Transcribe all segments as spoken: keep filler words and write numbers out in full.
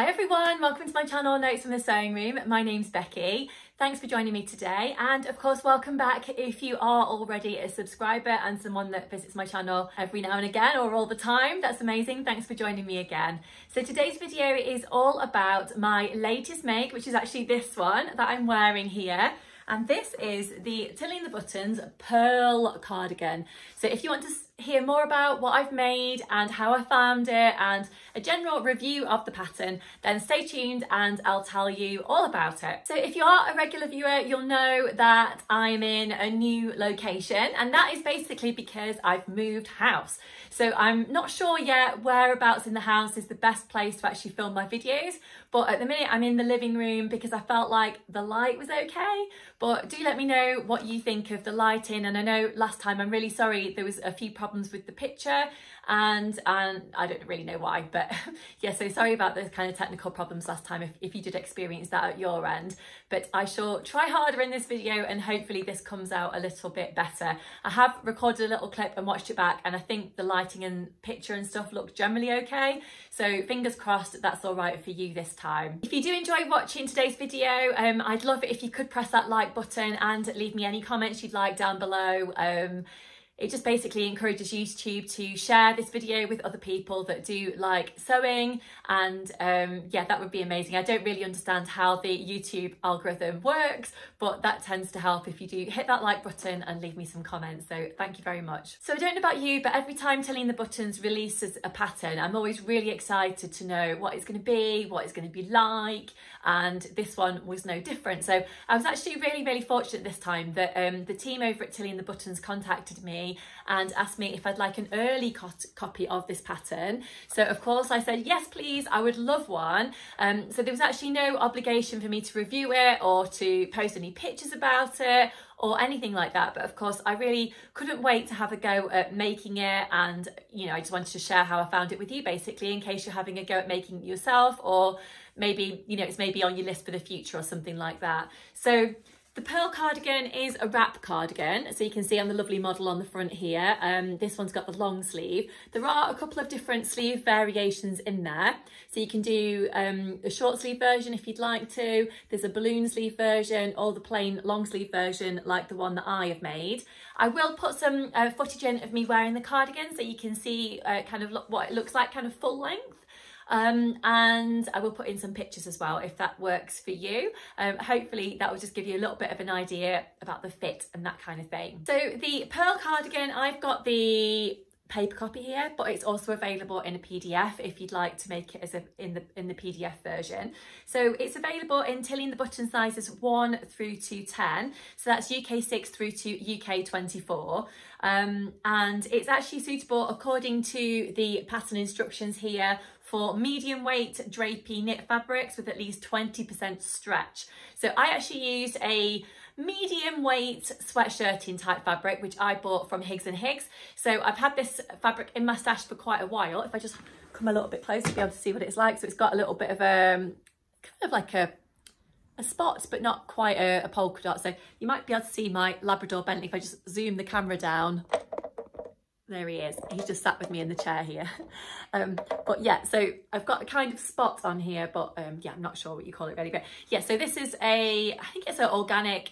Hi everyone, welcome to my channel Notes From The Sewing Room. My name's Becky. Thanks for joining me today, and of course welcome back if you are already a subscriber and someone that visits my channel every now and again or all the time. That's amazing, thanks for joining me again. So today's video is all about my latest make, which is actually this one that I'm wearing here. And this is the Tilly and the Buttons Pearl Cardigan. So if you want to hear more about what I've made and how I found it and a general review of the pattern, then stay tuned and I'll tell you all about it. So if you are a regular viewer, you'll know that I'm in a new location, and that is basically because I've moved house. So I'm not sure yet whereabouts in the house is the best place to actually film my videos, but at the minute I'm in the living room because I felt like the light was okay. But do let me know what you think of the lighting. And I know last time, I'm really sorry, there was a few problems with the picture and, and I don't really know why, but yeah, so sorry about those kind of technical problems last time if, if you did experience that at your end. But I shall try harder in this video and hopefully this comes out a little bit better. I have recorded a little clip and watched it back, and I think the lighting and picture and stuff look generally okay. So fingers crossed that's all right for you this time. If you do enjoy watching today's video, um, I'd love it if you could press that like button and leave me any comments you'd like down below. Um, it just basically encourages YouTube to share this video with other people that do like sewing, and um, yeah, that would be amazing. I don't really understand how the YouTube algorithm works, but that tends to help if you do hit that like button and leave me some comments, so thank you very much. So I don't know about you, but every time Tilly and the Buttons releases a pattern, I'm always really excited to know what it's going to be, what it's going to be like, and this one was no different. So I was actually really, really fortunate this time that um, the team over at Tilly and the Buttons contacted me and asked me if I'd like an early co copy of this pattern. So of course I said yes please, I would love one. Um, so there was actually no obligation for me to review it or to post any pictures about it or anything like that, but of course I really couldn't wait to have a go at making it, and you know, I just wanted to share how I found it with you basically, in case you're having a go at making it yourself, or maybe, you know, it's maybe on your list for the future or something like that. So the Pearl Cardigan is a wrap cardigan, so you can see on the lovely model on the front here. Um, this one's got the long sleeve. There are a couple of different sleeve variations in there. So you can do um, a short sleeve version if you'd like to. There's a balloon sleeve version or the plain long sleeve version like the one that I have made. I will put some uh, footage in of me wearing the cardigan so you can see uh, kind of what it looks like kind of full length. Um, and I will put in some pictures as well if that works for you. Um, hopefully that will just give you a little bit of an idea about the fit and that kind of thing. So the Pearl Cardigan, I've got the paper copy here, but it's also available in a P D F if you'd like to make it as a in the in the P D F version. So it's available in Tilly and the Buttons sizes one through to ten, so that's U K six through to U K twenty-four, um, and it's actually suitable according to the pattern instructions here for medium weight drapey knit fabrics with at least twenty percent stretch. So I actually used a medium weight sweatshirting type fabric, which I bought from Higgs and Higgs. So I've had this fabric in my stash for quite a while. If I just come a little bit closer, you'll be able to see what it's like. So it's got a little bit of a, um, kind of like a, a spot, but not quite a, a polka dot. So you might be able to see my Labrador Bentley if I just zoom the camera down. There he is, he's just sat with me in the chair here. Um, but yeah, so I've got a kind of spot on here, but um, yeah, I'm not sure what you call it really, but yeah, so this is a, I think it's an organic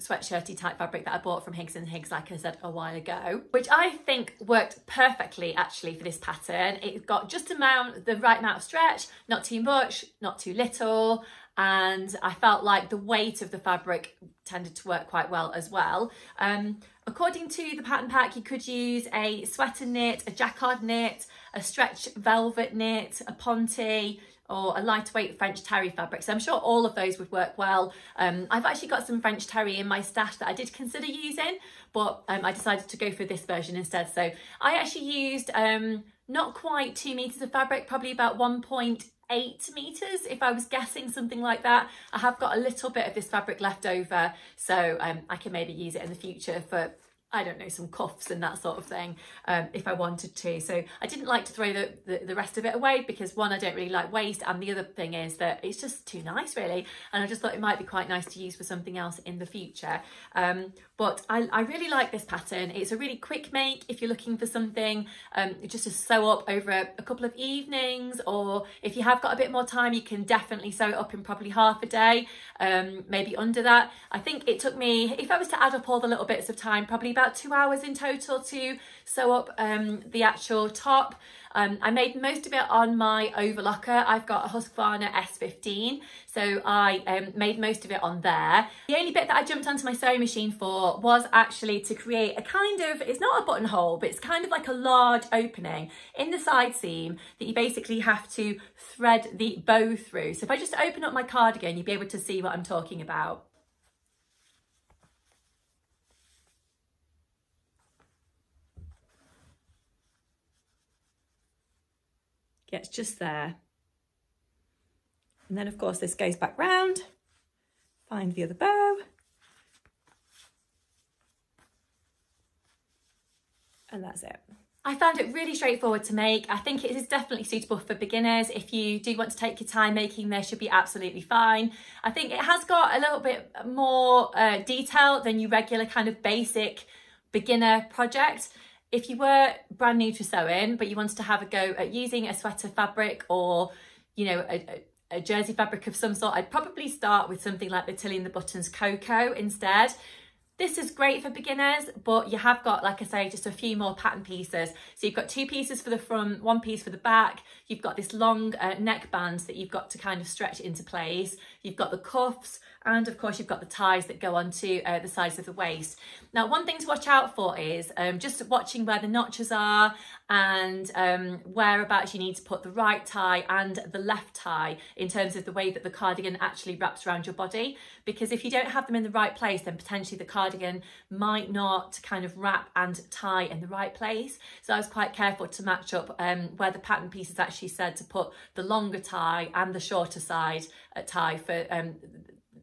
sweatshirty type fabric that I bought from Higgs and Higgs, like I said a while ago, which I think worked perfectly actually for this pattern. It got just amount, the right amount of stretch, not too much, not too little, and I felt like the weight of the fabric tended to work quite well as well. Um, according to the pattern pack, you could use a sweater knit, a jacquard knit, a stretch velvet knit, a ponte, or a lightweight French terry fabric. So I'm sure all of those would work well. Um, I've actually got some French terry in my stash that I did consider using, but um, I decided to go for this version instead. So I actually used um, not quite two meters of fabric, probably about one point eight meters if I was guessing, something like that. I have got a little bit of this fabric left over, so um, I can maybe use it in the future for I don't know, some cuffs and that sort of thing, um, if I wanted to. So I didn't like to throw the, the, the rest of it away because, one, I don't really like waste, and the other thing is that it's just too nice really, and I just thought it might be quite nice to use for something else in the future. Um, but I, I really like this pattern. It's a really quick make if you're looking for something um, just to sew up over a, a couple of evenings, or if you have got a bit more time you can definitely sew it up in probably half a day, um, maybe under that. I think it took me, if I was to add up all the little bits of time, probably about two hours in total to sew up um, the actual top. Um, I made most of it on my overlocker. I've got a Husqvarna S fifteen, so I um, made most of it on there. The only bit that I jumped onto my sewing machine for was actually to create a kind of, it's not a buttonhole, but it's kind of like a large opening in the side seam that you basically have to thread the bow through. So if I just open up my cardigan, you'll be able to see what I'm talking about. Gets just there, and then of course this goes back round, find the other bow, and that's it. I found it really straightforward to make. I think it is definitely suitable for beginners. If you do want to take your time making this, should be absolutely fine. I think it has got a little bit more uh, detail than your regular kind of basic beginner project. If you were brand new to sewing, but you wanted to have a go at using a sweater fabric or, you know, a, a jersey fabric of some sort, I'd probably start with something like the Tilly and the Buttons Cocoa instead. This is great for beginners, but you have got, like I say, just a few more pattern pieces. So you've got two pieces for the front, one piece for the back. You've got this long uh, neck band that you've got to kind of stretch into place. You've got the cuffs, and of course you've got the ties that go onto uh, the sides of the waist. Now, one thing to watch out for is um, just watching where the notches are and um, whereabouts you need to put the right tie and the left tie in terms of the way that the cardigan actually wraps around your body. Because if you don't have them in the right place, then potentially the cardigan Cardigan might not kind of wrap and tie in the right place. So I was quite careful to match up um, where the pattern pieces actually said to put the longer tie and the shorter side uh, tie for um,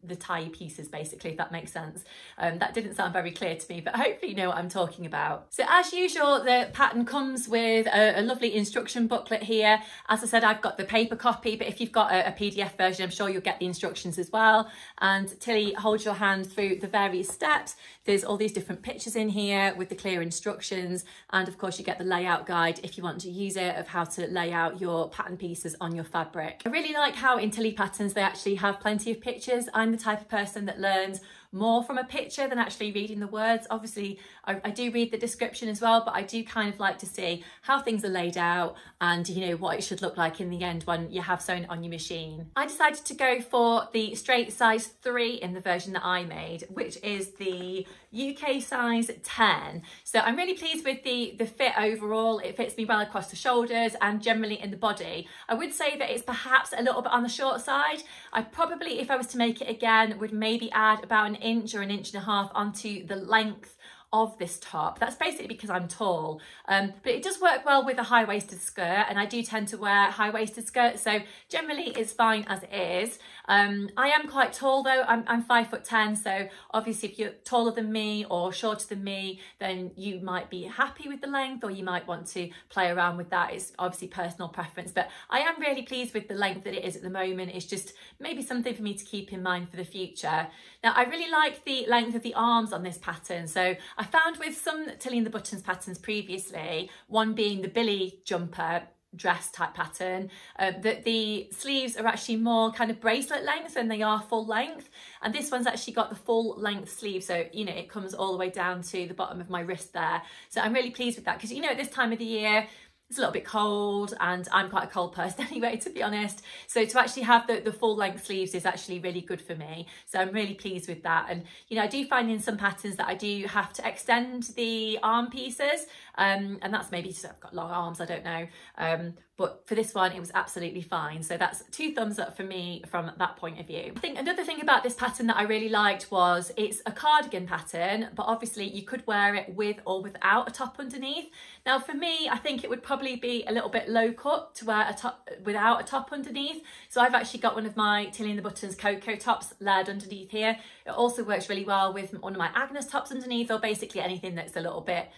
the tie pieces, basically, if that makes sense. Um, that didn't sound very clear to me, but hopefully you know what I'm talking about. So as usual, the pattern comes with a, a lovely instruction booklet here. As I said, I've got the paper copy, but if you've got a, a P D F version, I'm sure you'll get the instructions as well. And Tilly holds your hand through the various steps. There's all these different pictures in here with the clear instructions. And of course you get the layout guide if you want to use it, of how to lay out your pattern pieces on your fabric. I really like how in Tilly patterns, they actually have plenty of pictures. I'm the type of person that learns more from a picture than actually reading the words. Obviously, I, I do read the description as well, but I do kind of like to see how things are laid out and, you know, what it should look like in the end when you have sewn on your machine. I decided to go for the straight size three in the version that I made, which is the U K size ten. So I'm really pleased with the, the fit overall. It fits me well across the shoulders and generally in the body. I would say that it's perhaps a little bit on the short side. I probably, if I was to make it again, would maybe add about an inch or an inch and a half onto the length of this top. That's basically because I'm tall, um, but it does work well with a high-waisted skirt, and I do tend to wear high-waisted skirts, so generally it's fine as it is. Um, I am quite tall though. I'm, I'm five foot ten, so obviously if you're taller than me or shorter than me, then you might be happy with the length, or you might want to play around with that. It's obviously personal preference, but I am really pleased with the length that it is at the moment. It's just maybe something for me to keep in mind for the future. Now, I really like the length of the arms on this pattern, so I I found with some Tilly and the Buttons patterns previously, one being the Billy jumper dress type pattern, uh, that the sleeves are actually more kind of bracelet length than they are full length, and this one's actually got the full length sleeve, so you know it comes all the way down to the bottom of my wrist there. So I'm really pleased with that, because you know at this time of the year it's a little bit cold, and I'm quite a cold person anyway, to be honest. So to actually have the, the full length sleeves is actually really good for me. So I'm really pleased with that. And, you know, I do find in some patterns that I do have to extend the arm pieces. Um, and that's maybe just I've got long arms, I don't know. Um, but for this one it was absolutely fine. So that's two thumbs up for me from that point of view. I think another thing about this pattern that I really liked was it's a cardigan pattern, but obviously you could wear it with or without a top underneath. Now for me, I think it would probably be a little bit low cut to wear a top without a top underneath. So I've actually got one of my Tilly and the Buttons Cocoa tops layered underneath here. It also works really well with one of my Agnes tops underneath, or basically anything that's a little bit,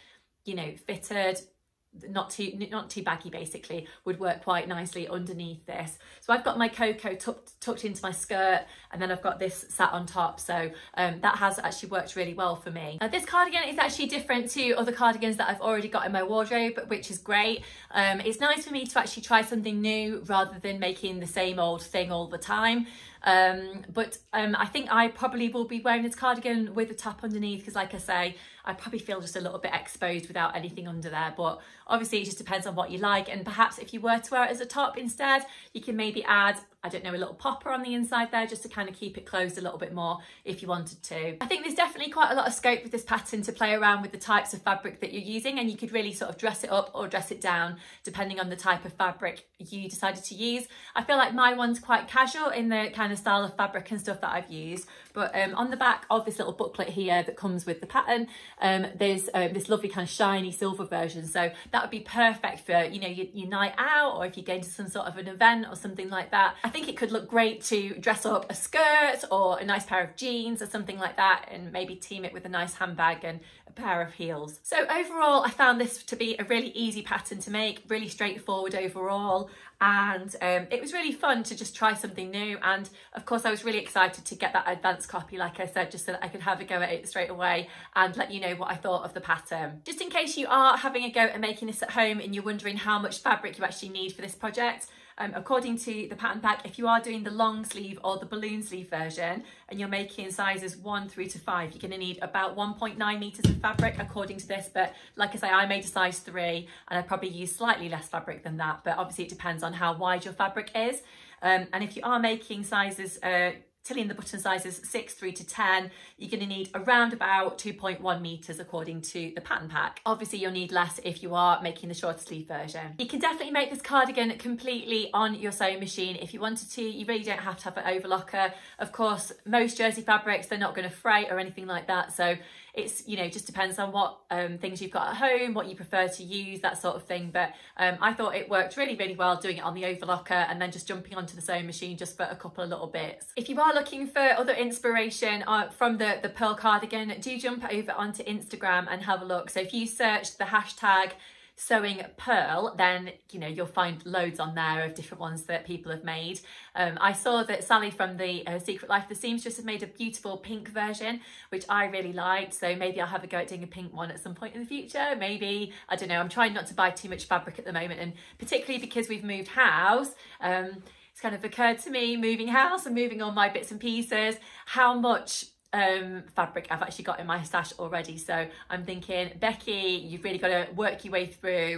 you know, fitted, not too not too baggy, basically would work quite nicely underneath this. So I've got my cocoa tucked, tucked into my skirt, and then I've got this sat on top. So um, that has actually worked really well for me. Now this cardigan is actually different to other cardigans that I've already got in my wardrobe, which is great. Um, it's nice for me to actually try something new rather than making the same old thing all the time. Um, but um, I think I probably will be wearing this cardigan with a top underneath, because like I say, I probably feel just a little bit exposed without anything under there. But obviously it just depends on what you like, and perhaps if you were to wear it as a top instead, you can maybe add, I don't know, a little popper on the inside there just to kind of keep it closed a little bit more if you wanted to. I think there's definitely quite a lot of scope with this pattern to play around with the types of fabric that you're using, and you could really sort of dress it up or dress it down depending on the type of fabric you decided to use. I feel like my one's quite casual in the kind of style of fabric and stuff that I've used, but um, on the back of this little booklet here that comes with the pattern, um, there's uh, this lovely kind of shiny silver version, so that would be perfect for, you know, your, your night out, or if you're going to some sort of an event or something like that. I think it could look great to dress up a skirt or a nice pair of jeans or something like that, and maybe team it with a nice handbag and a pair of heels. So overall, I found this to be a really easy pattern to make, really straightforward overall, and um, it was really fun to just try something new. And of course I was really excited to get that advanced copy, like I said, just so that I could have a go at it straight away and let you know what I thought of the pattern. Just in case you are having a go at making this at home and you're wondering how much fabric you actually need for this project, Um, according to the pattern pack, if you are doing the long sleeve or the balloon sleeve version and you're making sizes one through to five, you're going to need about one point nine meters of fabric according to this. But like I say, I made a size three and I probably used slightly less fabric than that, but obviously it depends on how wide your fabric is. Um, and if you are making sizes uh, Tilly and the Button sizes six through to ten, you're going to need around about two point one meters according to the pattern pack. Obviously you'll need less if you are making the shorter sleeve version. You can definitely make this cardigan completely on your sewing machine if you wanted to. You really don't have to have an overlocker. Of course, most jersey fabrics, they're not going to fray or anything like that, so it's, you know, just depends on what um, things you've got at home, what you prefer to use, that sort of thing. But um, I thought it worked really, really well doing it on the overlocker and then just jumping onto the sewing machine just for a couple of little bits. If you are looking for other inspiration uh, from the, the Pearl Cardigan, do jump over onto Instagram and have a look. So if you search the hashtag sewing pearl, then you know you'll find loads on there of different ones that people have made. um I saw that Sally from the uh, Secret Life of the Seamstress have made a beautiful pink version, which I really liked, so maybe I'll have a go at doing a pink one at some point in the future. Maybe, I don't know, I'm trying not to buy too much fabric at the moment, and particularly because we've moved house, um it's kind of occurred to me, moving house and moving all my bits and pieces, how much Um, fabric I've actually got in my stash already. So I'm thinking, Becky, you've really got to work your way through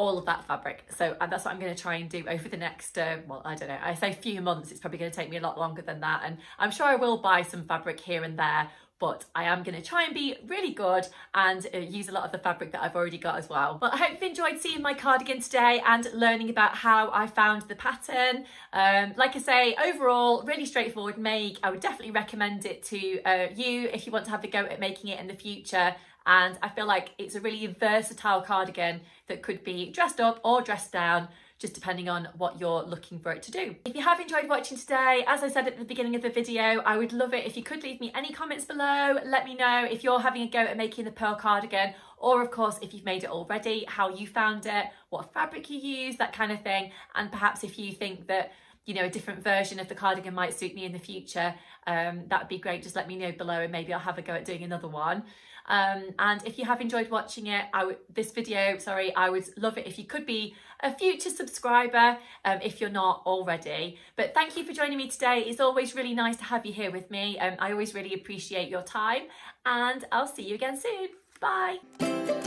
all of that fabric. So and that's what I'm going to try and do over the next uh, well, I don't know, I say few months. It's probably going to take me a lot longer than that, and I'm sure I will buy some fabric here and there, but I am going to try and be really good and uh, use a lot of the fabric that I've already got as well. Well, I hope you've enjoyed seeing my cardigan today and learning about how I found the pattern. Um, like I say, overall, really straightforward make. I would definitely recommend it to uh, you if you want to have a go at making it in the future. And I feel like it's a really versatile cardigan that could be dressed up or dressed down, just depending on what you're looking for it to do. If you have enjoyed watching today, as I said at the beginning of the video, I would love it if you could leave me any comments below. Let me know if you're having a go at making the Pearl cardigan, or of course, if you've made it already, how you found it, what fabric you use, that kind of thing. And perhaps if you think that, you know, a different version of the cardigan might suit me in the future, um, that'd be great. Just let me know below and maybe I'll have a go at doing another one. Um, and if you have enjoyed watching it, I would, this video, sorry, I would love it if you could be a future subscriber, um, if you're not already. But thank you for joining me today. It's always really nice to have you here with me. Um, I always really appreciate your time, and I'll see you again soon. Bye.